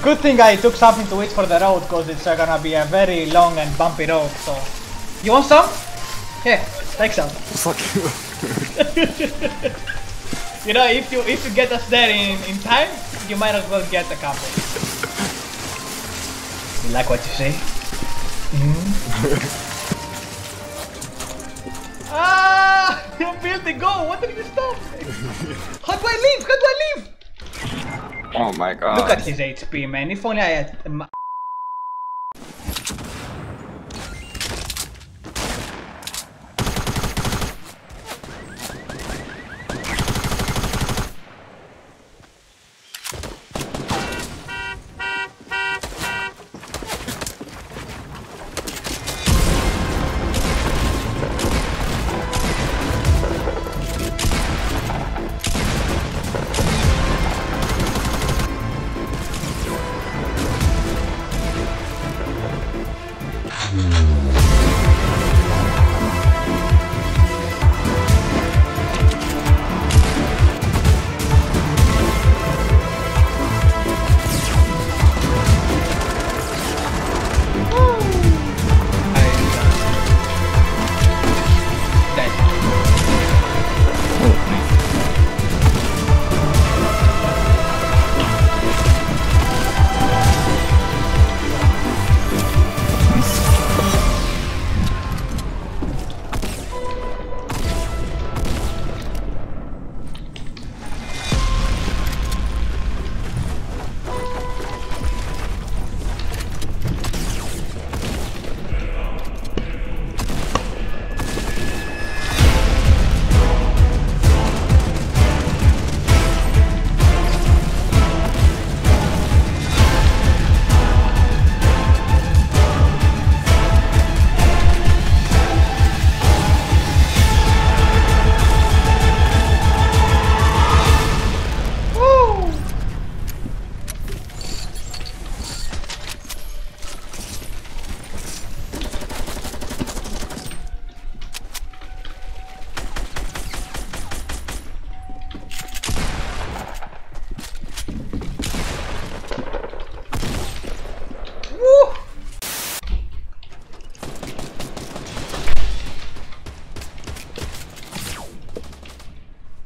Good thing I took something to eat for the road, because it's gonna be a very long and bumpy road, so... You want some? Here, take some. Fuck you. You know, if you get us there in time, you might as well get a couple. You like what you see? Mm-hmm. Ah! You building, go! What did you stop? How do I live? How do I live? Oh my god. Look at his HP, man. If only I had...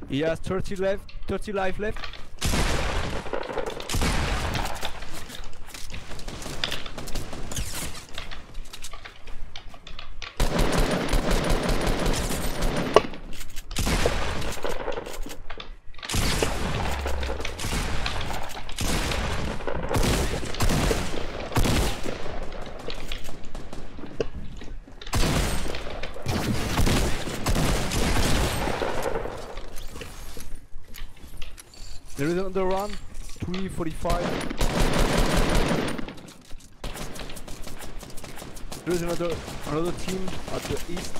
He has 30 left, 30 life left. There is on the run, 345. There is another team at the east.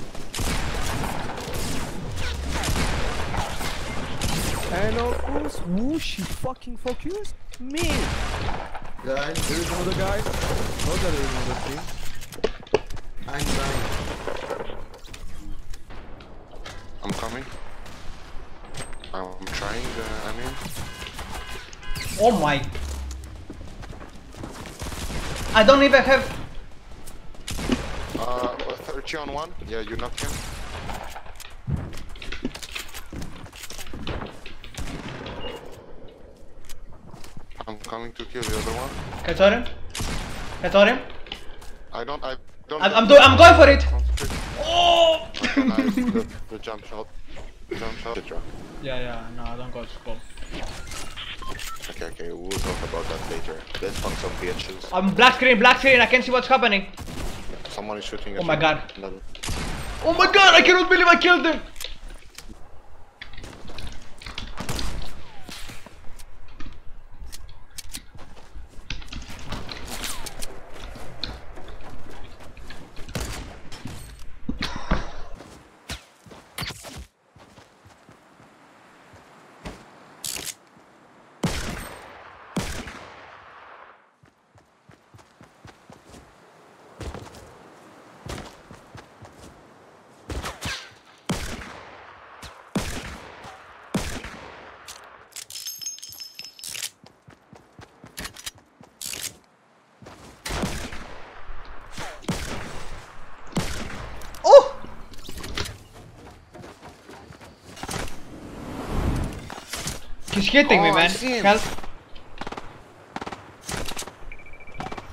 And of course, whoosh, he fucking focused me! There is another guy. Oh, there is another team. I'm dying. I'm coming. I'm trying, I mean... Oh my... I don't even have... 30 on one? Yeah, you knocked him. I'm coming to kill the other one. Can I throw him? I don't... I'm going for it! Oh! Nice, the jump shot. Yeah, no, I don't go to school. Okay, we'll talk about that later. Let's find some bitches. I'm black screen, I can't see what's happening. Someone is shooting at me. Oh my god. Oh my god, I cannot believe I killed him! He's hitting me, man. Help.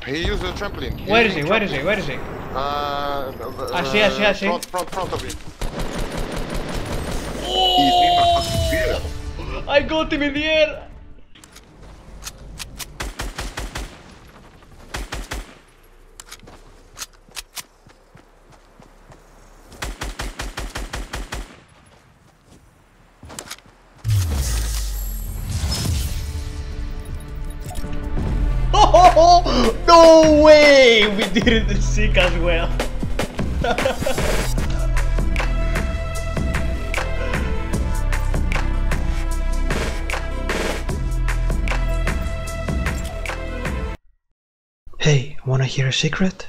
He used a trampoline. Where is he? Where is he? Where is he? I see. Front of you. Oh! I got him in the air. No way! We did it in sick as well. Hey, wanna hear a secret?